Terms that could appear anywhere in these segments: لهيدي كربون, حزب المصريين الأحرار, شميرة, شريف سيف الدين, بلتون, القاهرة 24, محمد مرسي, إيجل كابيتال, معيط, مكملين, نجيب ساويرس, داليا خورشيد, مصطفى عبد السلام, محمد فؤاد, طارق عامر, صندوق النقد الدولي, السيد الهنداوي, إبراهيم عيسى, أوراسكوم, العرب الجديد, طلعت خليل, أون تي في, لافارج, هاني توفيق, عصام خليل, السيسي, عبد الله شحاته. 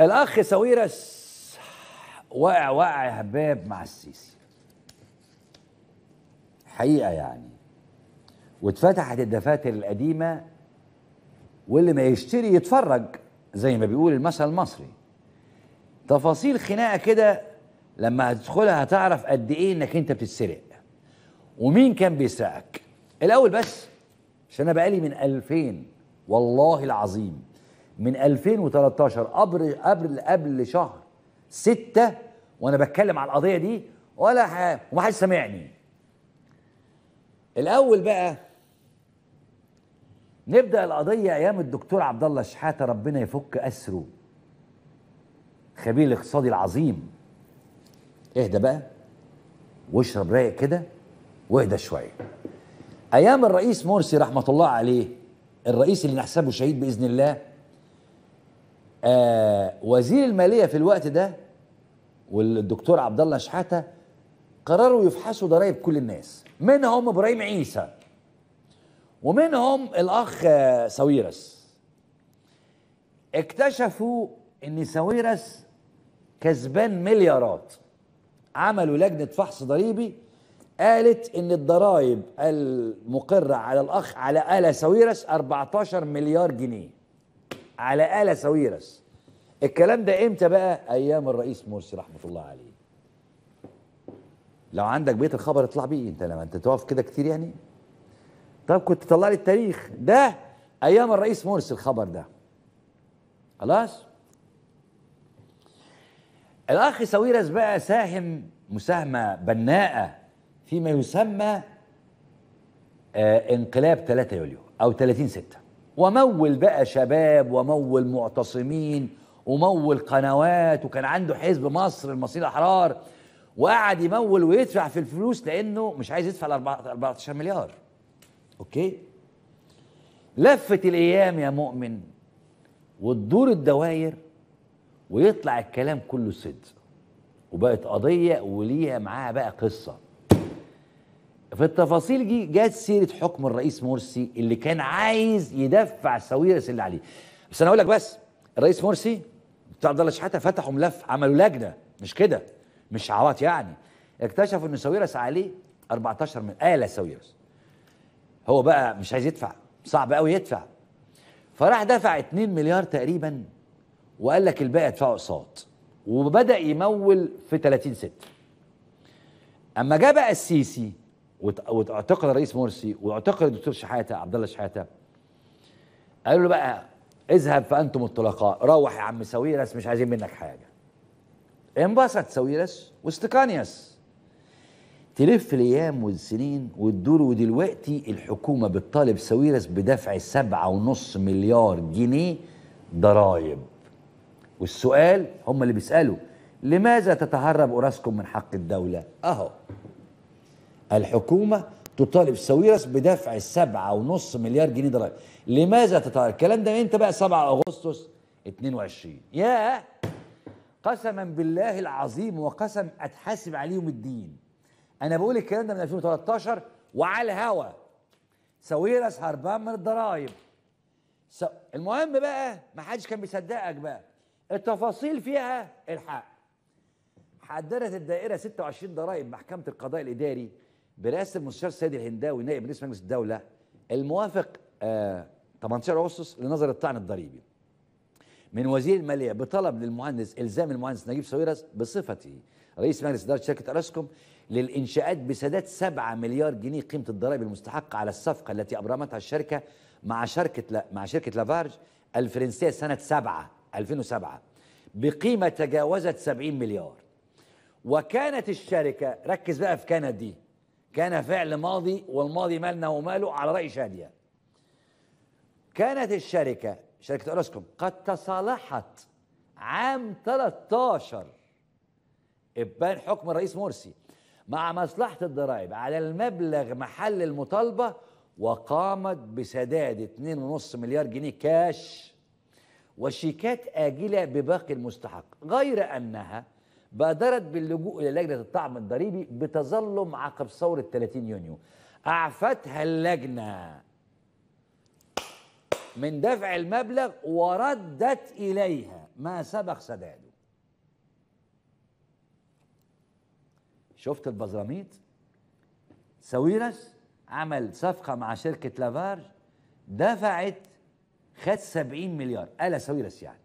الأخ ساويرس وقع يا هباب مع السيسي حقيقة يعني، واتفتحت الدفاتر القديمة واللي ما يشتري يتفرج زي ما بيقول المثل المصري. تفاصيل خناقة كده لما هتدخلها هتعرف قد إيه إنك أنت بتتسرق ومين كان بيسرقك. الأول بس عشان أنا بقالي من 2000 والله العظيم من 2013 قبل شهر 6 وانا بتكلم على القضيه دي ولا حاجه ومحدش سامعني. الاول بقى نبدا القضيه ايام الدكتور عبد الله شحاته ربنا يفك اسره، خبير الاقتصادي العظيم. اهدى بقى واشرب رايق كده واهدى شويه. ايام الرئيس مرسي رحمه الله عليه، الرئيس اللي نحسبه شهيد باذن الله، وزير الماليه في الوقت ده والدكتور عبد الله شحاته قرروا يفحصوا ضرائب كل الناس، منهم ابراهيم عيسى ومنهم الاخ ساويرس. اكتشفوا ان ساويرس كسبان مليارات. عملوا لجنه فحص ضريبي قالت ان الضرائب المقره على الاخ على آل ساويرس 14 مليار جنيه على آل ساويرس. الكلام ده امتى بقى؟ ايام الرئيس مرسي رحمه الله عليه. لو عندك بيت الخبر اطلع بيه انت، لما انت تقف كده كتير يعني. طب كنت تطلع لي التاريخ ده ايام الرئيس مرسي الخبر ده. خلاص؟ الاخ ساويرس بقى ساهم مساهمه بناءه فيما يسمى انقلاب 3 يوليو او 30/6، ومول بقى شباب ومول معتصمين ومول قنوات، وكان عنده حزب مصر المصريين الأحرار، وقعد يمول ويدفع في الفلوس لأنه مش عايز يدفع 14 مليار. أوكي؟ لفت الأيام يا مؤمن وتدور الدواير ويطلع الكلام كله صدق، وبقت قضية وليها معاها بقى قصة. في التفاصيل دي جت سيره حكم الرئيس مرسي اللي كان عايز يدفع ساويرس اللي عليه. بس انا اقول لك بس الرئيس مرسي بتاع عبد الله شحاته فتحوا ملف، عملوا لجنه، مش كده مش عواط يعني. اكتشفوا ان ساويرس عليه 14 من آل ساويرس، هو بقى مش عايز يدفع، صعب قوي يدفع، فراح دفع 2 مليار تقريبا وقال لك الباقي ادفعوا اقساط، وبدا يمول في 30/6. اما جه بقى السيسي واعتقل الرئيس مرسي واعتقل الدكتور شحاته عبد الله شحاته، قالوا له بقى اذهب فانتم الطلقاء، روح يا عم ساويرس مش عايزين منك حاجه. انبسط ساويرس واستقانيس. تلف الايام والسنين وتدور، ودلوقتي الحكومه بتطالب ساويرس بدفع 7.5 مليار جنيه ضرايب. والسؤال هم اللي بيسالوا، لماذا تتهرب اوراسكوم من حق الدوله؟ اهو الحكومة تطالب ساويرس بدفع 7.5 مليار جنيه ضرائب، لماذا تطالب؟ الكلام ده امتى بقى؟ 7 أغسطس 22. ياه، قسما بالله العظيم وقسم اتحاسب عليهم الدين. انا بقول الكلام ده من 2013 وعلى الهوا، ساويرس هربان من الضرائب. المهم بقى ما حدش كان بيصدقك بقى، التفاصيل فيها الحق. حددت الدائرة 26 ضرائب محكمة القضاء الإداري برئاسة المستشار السيد الهنداوي نائب رئيس مجلس الدولة الموافق 18 أغسطس لنظر الطعن الضريبي من وزير المالية بطلب للمهندس إلزام المهندس نجيب ساويرس بصفته رئيس مجلس إدارة شركة أوراسكوم للإنشاءات بسداد 7 مليار جنيه قيمة الضرائب المستحقة على الصفقة التي أبرمتها الشركة مع شركة لافارج الفرنسية سنة 2007 بقيمة تجاوزت 70 مليار. وكانت الشركة، ركز بقى في كانت دي، كان فعل ماضي والماضي مالنا وماله على رأي شادية. كانت الشركة شركة أوراسكوم قد تصالحت عام 13 ابان حكم الرئيس مرسي مع مصلحة الضرائب على المبلغ محل المطالبة، وقامت بسداد 2.5 مليار جنيه كاش وشيكات آجلة بباقي المستحق، غير أنها بادرت باللجوء الى لجنه الطعن الضريبي بتظلم عقب ثوره 30 يونيو. اعفتها اللجنه من دفع المبلغ وردت اليها ما سبق سداده. شفت البزراميط؟ ساويرس عمل صفقة مع شركة لافارج، دفعت خد 70 مليار، قال ساويرس يعني.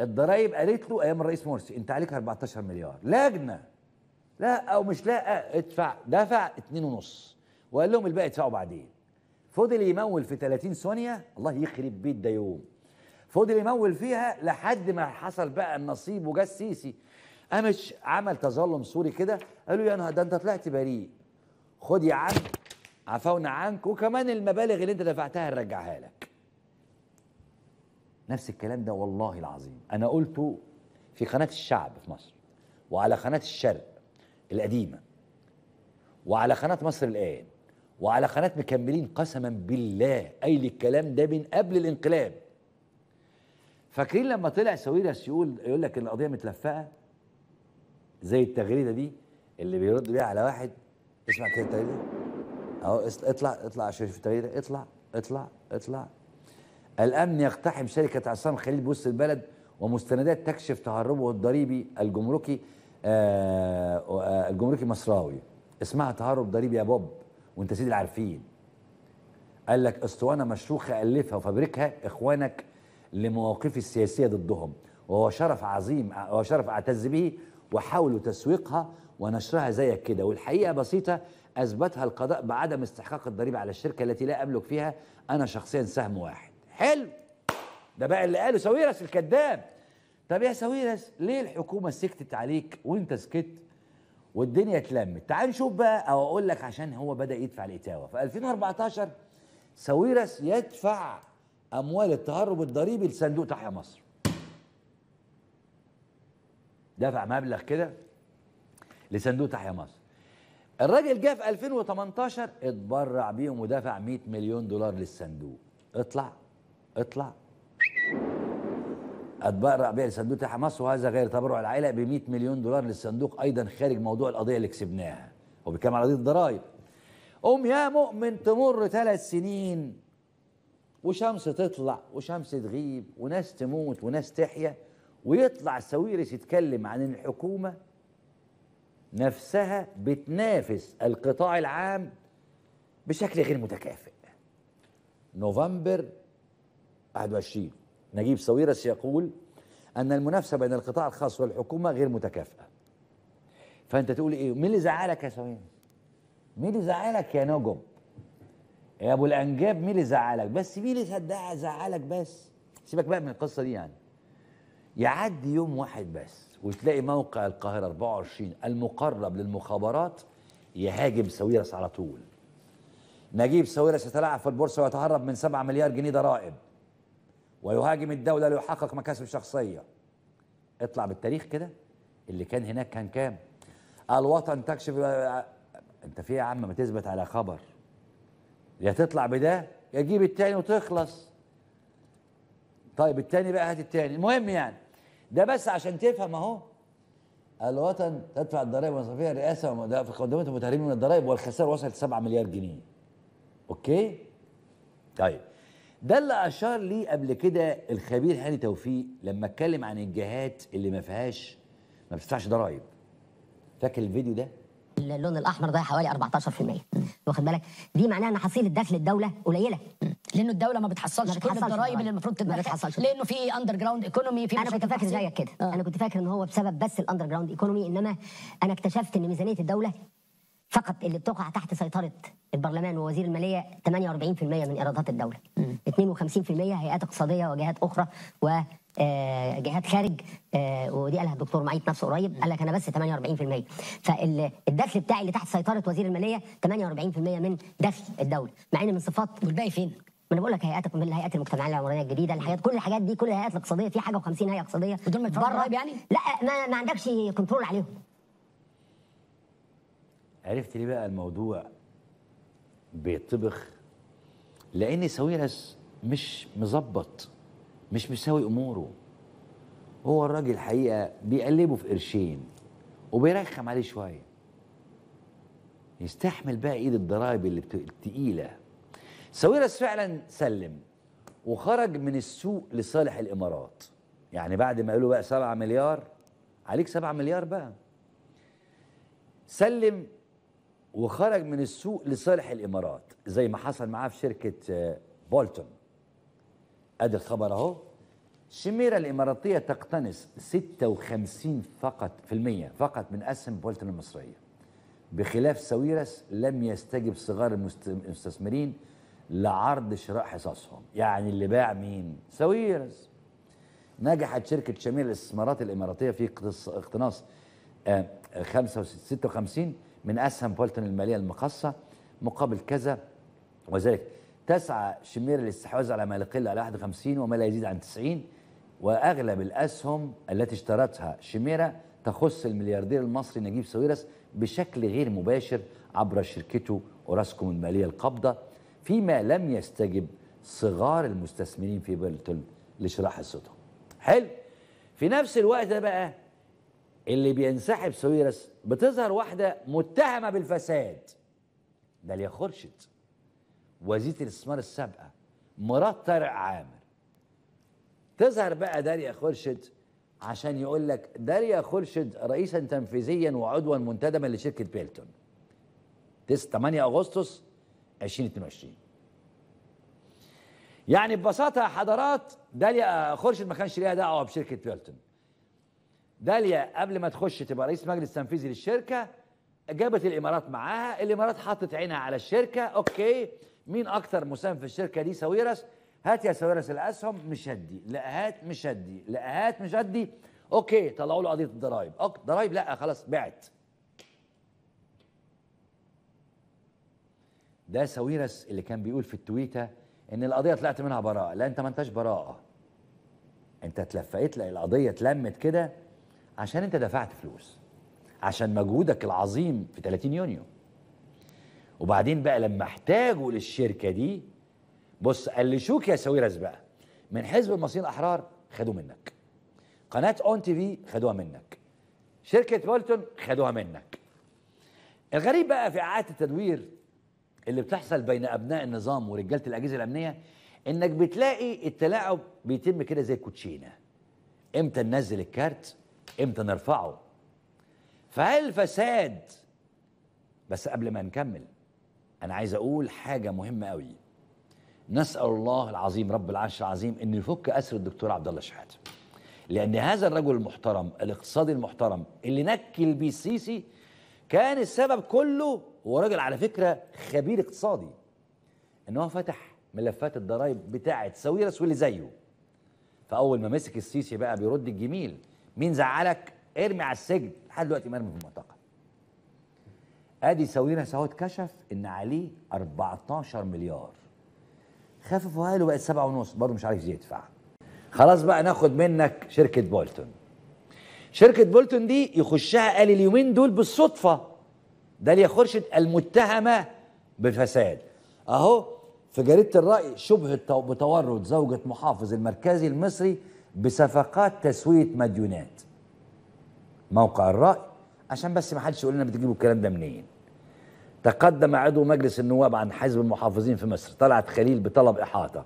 الضرايب قالت له ايام الرئيس مرسي انت عليك 14 مليار، لجنة لا او مش لا ادفع، دفع 2.5 وقال لهم الباقي ادفعوا بعدين. فضل يمول في 30 ثانية، الله يخرب بيت ده يوم. فضل يمول فيها لحد ما حصل بقى النصيب وجا السيسي. قامش عمل تظلم سوري كده، قالوا يا نهار ده انت طلعت بريء. خد يا عم عفونا عنك وكمان المبالغ اللي انت دفعتها نرجعها لك. نفس الكلام ده والله العظيم انا قلته في قناة الشعب في مصر، وعلى قناة الشرق القديمة، وعلى قناة مصر الآن، وعلى قناة مكملين، قسما بالله قايل الكلام ده من قبل الانقلاب. فاكرين لما طلع ساويرس يقول لك ان القضية متلفقة زي التغريدة دي اللي بيرد بيها على واحد، اسمع كده التغريدة اهو، اطلع عشان شوف التغريدة، اطلع اطلع اطلع. الأمن يقتحم شركة عصام خليل بوسط البلد ومستندات تكشف تهربه الضريبي الجمركي الجمركي مصراوي. اسمها تهرب ضريبي يا بوب وانت سيدي العارفين. قال لك اسطوانه مشروخه الفها وفبركها اخوانك لمواقفي السياسيه ضدهم، وهو شرف عظيم وشرف اعتز به، وحاولوا تسويقها ونشرها زيك كده، والحقيقه بسيطه اثبتها القضاء بعدم استحقاق الضريبه على الشركه التي لا املك فيها انا شخصيا سهم واحد. حلو، ده بقى اللي قاله ساويرس الكذاب. طب يا ساويرس ليه الحكومه سكتت عليك وانت سكت والدنيا اتلمت؟ تعال نشوف بقى، او اقول لك عشان هو بدا يدفع الاتاوه. في 2014 ساويرس يدفع اموال التهرب الضريبي لصندوق تحيا مصر. دفع مبلغ كده لصندوق تحيا مصر. الراجل جه في 2018 اتبرع بيهم ودفع 100 مليون دولار للصندوق. اطلع اتبرع بيها لصندوق تحيا مصر، وهذا غير تبرع العائله ب 100 مليون دولار للصندوق ايضا خارج موضوع القضيه اللي كسبناها، هو بيتكلم على قضيه الضرايب. قوم يا مؤمن تمر 3 سنين وشمس تطلع وشمس تغيب وناس تموت وناس تحيا، ويطلع ساويرس يتكلم عن ان الحكومه نفسها بتنافس القطاع العام بشكل غير متكافئ. نوفمبر 21 نجيب ساويرس يقول أن المنافسة بين القطاع الخاص والحكومة غير متكافئة. فأنت تقول إيه؟ مين اللي زعلك يا ساويرس؟ مين اللي زعلك يا نجم؟ يا أبو الأنجاب مين اللي زعلك؟ بس مين اللي صدقها زعلك بس؟ سيبك بقى من القصة دي يعني. يعدي يوم واحد بس وتلاقي موقع القاهرة 24 المقرب للمخابرات يهاجم ساويرس على طول. نجيب ساويرس يتلاعب في البورصة ويتهرب من 7 مليار جنيه ضرائب. ويهاجم الدولة ليحقق مكاسب شخصية. اطلع بالتاريخ كده اللي كان هناك كان كام؟ الوطن تكشف. انت في يا عم ما تثبت على خبر، يا تطلع بده يا تجيب التاني وتخلص. طيب التاني بقى، هات التاني. المهم يعني ده بس عشان تفهم اهو. الوطن تدفع الضرائب ومصاريفها الرئاسة في قدمته متهربين من الضرائب والخسارة وصلت 7 مليار جنيه. اوكي؟ طيب ده اللي أشار لي قبل كده الخبير هاني توفيق لما اتكلم عن الجهات اللي ما فيهاش، ما بتدفعش ضرايب. فاكر الفيديو ده؟ اللون الأحمر ده حوالي 14%، واخد بالك؟ دي معناها إن حصيلة دخل الدولة قليلة، لأنه الدولة ما بتحصلش كل الضرايب اللي المفروض تدفع، لأنه في أندر جراوند ايكونومي. في أنا كنت فاكر زيك كده، أنا كنت فاكر إن هو بسبب بس الأندر جراوند ايكونومي، إنما أنا اكتشفت إن ميزانية الدولة فقط اللي بتقع تحت سيطرة البرلمان ووزير المالية 48% من إيرادات الدولة، 52% هيئات اقتصادية وجهات أخرى وجهات خارج، ودي قالها الدكتور معيط نفسه قريب، قال لك أنا بس 48%. فالدخل بتاعي اللي تحت سيطرة وزير المالية 48% من دخل الدولة، مع إن من صفات والباقي فين؟ ما انا بقول لك هيئات، الهيئات المجتمعيه العمرانيه الجديده، الحاجات كل الحاجات دي، كل الهيئات الاقتصاديه في حاجه و50 هيئه اقتصاديه ودول ما يدفعوش ضرايب يعني؟ لا ما عندكش كنترول عليهم. عرفت ليه بقى الموضوع بيطبخ؟ لأن ساويرس مش مظبط، مش مساوي أموره. هو الراجل الحقيقة بيقلبه في قرشين وبيرخم عليه شوية. يستحمل بقى إيد الضرايب اللي التقيلة. ساويرس فعلا سلم وخرج من السوق لصالح الإمارات. يعني بعد ما قالوا بقى 7 مليار عليك 7 مليار بقى، سلم وخرج من السوق لصالح الامارات زي ما حصل معاه في شركه بلتون. ادي الخبر اهو، شميرة الاماراتيه تقتنص 56% فقط من اسهم بلتون المصريه، بخلاف ساويرس لم يستجب صغار المستثمرين لعرض شراء حصصهم. يعني اللي باع مين؟ ساويرس. نجحت شركه شميرة الاستثمارات الاماراتيه في اقتناص 56 من اسهم بلتون الماليه المخصصه مقابل كذا، وذلك تسعى شميرة للاستحواذ على ما لا يقل على 51 وما لا يزيد عن 90، واغلب الاسهم التي اشترتها شميرة تخص الملياردير المصري نجيب ساويرس بشكل غير مباشر عبر شركته أوراسكوم الماليه القابضه، فيما لم يستجب صغار المستثمرين في بلتون لشراء حصتهم. حلو. في نفس الوقت ده بقى اللي بينسحب ساويرس بتظهر واحده متهمه بالفساد، داليا خورشيد وزيره الاستثمار السابقه مرات طارق عامر. تظهر بقى داليا خورشيد عشان يقول لك داليا خورشيد رئيسا تنفيذيا وعضوا منتدبا لشركه بلتون 8 أغسطس 2022. يعني ببساطه يا حضرات داليا خورشيد ما كانش ليها دعوه بشركه بلتون. داليا قبل ما تخش تبقى رئيس مجلس تنفيذي للشركه جابت الامارات معاها، الامارات حطت عينها على الشركه، اوكي مين اكتر مساهم في الشركه دي؟ ساويرس. هات يا ساويرس الاسهم، مش هدي، لا هات مش هدي، لا هات مش هدي، اوكي طلعوا له قضيه الضرايب، ضرايب لا خلاص بعت. ده ساويرس اللي كان بيقول في التويته ان القضيه طلعت منها براءه، لا انت ما انتش براءه، انت اتلفقت لها القضيه، اتلمت كده عشان انت دفعت فلوس، عشان مجهودك العظيم في 30 يونيو. وبعدين بقى لما احتاجوا للشركه دي بص قلشوك يا ساويرس بقى، من حزب المصريين الأحرار خدوا منك، قناة اون تي في خدوها منك، شركة بلتون خدوها منك. الغريب بقى في إعادة التدوير اللي بتحصل بين أبناء النظام ورجالة الأجهزة الأمنية إنك بتلاقي التلاعب بيتم كده زي الكوتشينة، إمتى ننزل الكارت إمتى نرفعه. فهل الفساد بس؟ قبل ما نكمل أنا عايز أقول حاجة مهمة قوي، نسأل الله العظيم رب العرش العظيم أن يفك أسر الدكتور عبد الله شحاته، لأن هذا الرجل المحترم الاقتصادي المحترم اللي نكل بيه السيسي كان السبب كله، هو راجل على فكرة خبير اقتصادي، أنه هو فتح ملفات الضرايب بتاعة ساويرس واللي زيه. فأول ما مسك السيسي بقى بيرد الجميل، مين زعلك؟ ارمي على السجن، لحد دلوقتي مرمي في المعتقل. أدي ساويرس أهو اتكشف أن عليه 14 مليار، خففوها له بقت 7.5، برضه مش عارف ازاي يدفع. خلاص بقى ناخد منك شركة بلتون. شركة بلتون دي يخشها قال اليومين دول بالصدفة داليا خورشيد المتهمة بالفساد. أهو في جريدة الرأي، شبه بتورط زوجة محافظ المركزي المصري بصفقات تسوية مديونات. موقع الرأي، عشان بس ما حدش يقول لنا بتجيبوا الكلام ده منين. تقدم عضو مجلس النواب عن حزب المحافظين في مصر طلعت خليل بطلب إحاطة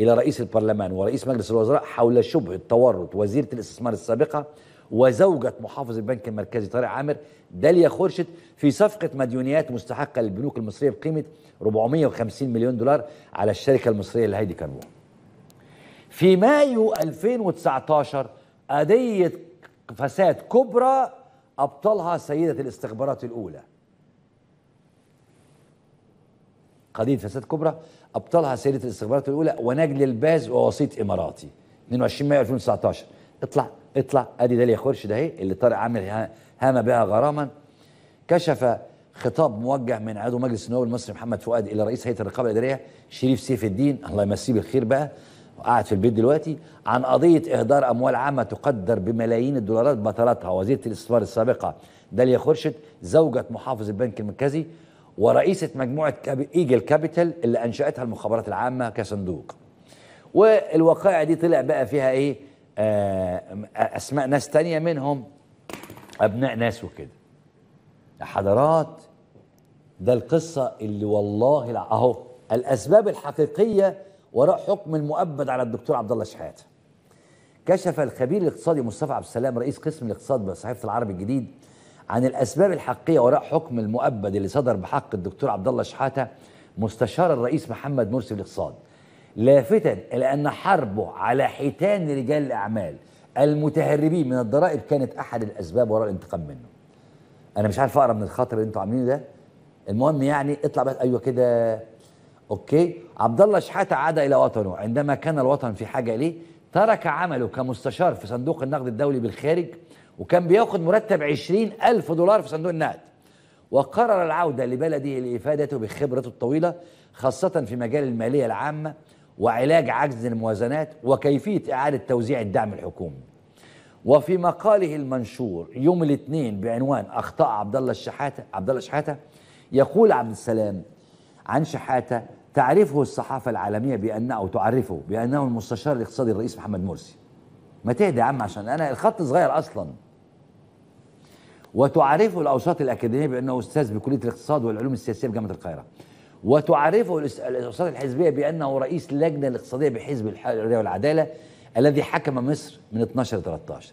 إلى رئيس البرلمان ورئيس مجلس الوزراء حول شبهة تورط وزيرة الاستثمار السابقة وزوجة محافظ البنك المركزي طارق عامر داليا خورشيد في صفقة مديونيات مستحقة للبنوك المصرية بقيمة 450 مليون دولار على الشركة المصرية لهيدي كربون. في مايو 2019 قضية فساد كبرى أبطلها سيدة الاستخبارات الأولى. قضية فساد كبرى أبطلها سيدة الاستخبارات الأولى ونجل الباز ووسيط إماراتي 22 مايو 2019. اطلع أدي داليا خورشيد أهي اللي طارق عامر هام بها غراما. كشف خطاب موجه من عضو مجلس النواب المصري محمد فؤاد إلى رئيس هيئة الرقابة الإدارية شريف سيف الدين، الله يمسيه بالخير بقى وقاعد في البيت دلوقتي، عن قضية إهدار أموال عامة تقدر بملايين الدولارات بطلتها وزيرة الاستثمار السابقة داليا خورشيد زوجة محافظ البنك المركزي ورئيسة مجموعة إيجل كابيتال اللي أنشأتها المخابرات العامة كصندوق. والوقائع دي طلع بقى فيها إيه؟ أسماء ناس تانية منهم أبناء ناس وكده. يا حضرات ده القصة اللي والله أهو الأسباب الحقيقية وراء حكم المؤبد على الدكتور عبد الله شحاته. كشف الخبير الاقتصادي مصطفى عبد السلام رئيس قسم الاقتصاد بصحيفة العرب الجديد عن الأسباب الحقيقية وراء حكم المؤبد اللي صدر بحق الدكتور عبد الله شحاته مستشار الرئيس محمد مرسي في الاقتصاد، لافتا إلى أن حربه على حيتان رجال الأعمال المتهربين من الضرائب كانت أحد الأسباب وراء الانتقام منه. أنا مش عارف أقرأ من الخاطر اللي أنتوا عاملينه ده. المهم يعني اطلع بس أيوه كده أوكي. عبد الله شحاته عاد إلى وطنه عندما كان الوطن في حاجة إليه، ترك عمله كمستشار في صندوق النقد الدولي بالخارج، وكان بياخد مرتب $20,000 في صندوق النقد، وقرر العودة لبلده لإفادته بخبرته الطويلة خاصة في مجال المالية العامة وعلاج عجز الموازنات وكيفية إعادة توزيع الدعم الحكومي. وفي مقاله المنشور يوم الاثنين بعنوان أخطاء عبد الله شحاته يقول عبد السلام عن شحاته: تعرفه الصحافة العالمية بأنه أو تعرفه بأنه المستشار الاقتصادي الرئيس محمد مرسي. ما تهدى يا عم عشان أنا الخط صغير أصلا. وتعرفه الأوساط الأكاديمية بأنه أستاذ بكلية الاقتصاد والعلوم السياسية بجامعة القاهرة. وتعرفه الأوساط الحزبية بأنه رئيس اللجنة الاقتصادية بحزب الحرية والعدالة الذي حكم مصر من 12 إلى 13.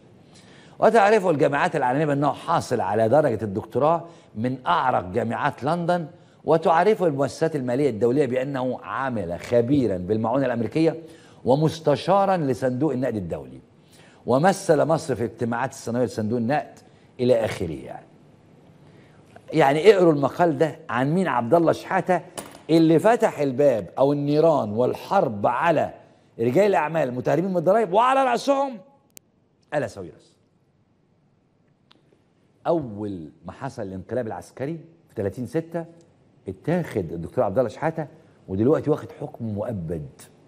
وتعرفه الجامعات العالمية بأنه حاصل على درجة الدكتوراه من أعرق جامعات لندن. وتعرفه المؤسسات المالية الدولية بأنه عامل خبيرا بالمعونة الأمريكية ومستشارا لصندوق النقد الدولي، ومثل مصر في الاجتماعات السنوية لصندوق النقد إلى آخره. يعني اقروا المقال ده عن مين؟ عبد الله شحاته اللي فتح الباب أو النيران والحرب على رجال الأعمال المتهربين من الضرايب وعلى رأسهم آلا ساويرس. أول ما حصل الانقلاب العسكري في 30/6 اتاخد الدكتور عبد الله شحاته، ودلوقتي واخد حكم مؤبد.